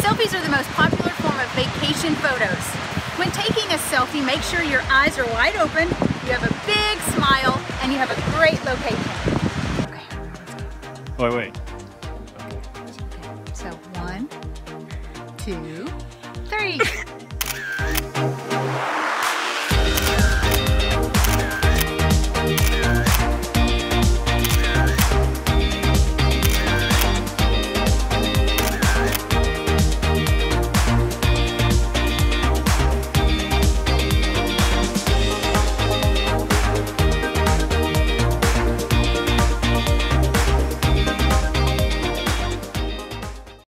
Selfies are the most popular form of vacation photos. When taking a selfie, make sure your eyes are wide open, you have a big smile, and you have a great location. Okay. Wait. Okay. So 1, 2, 3.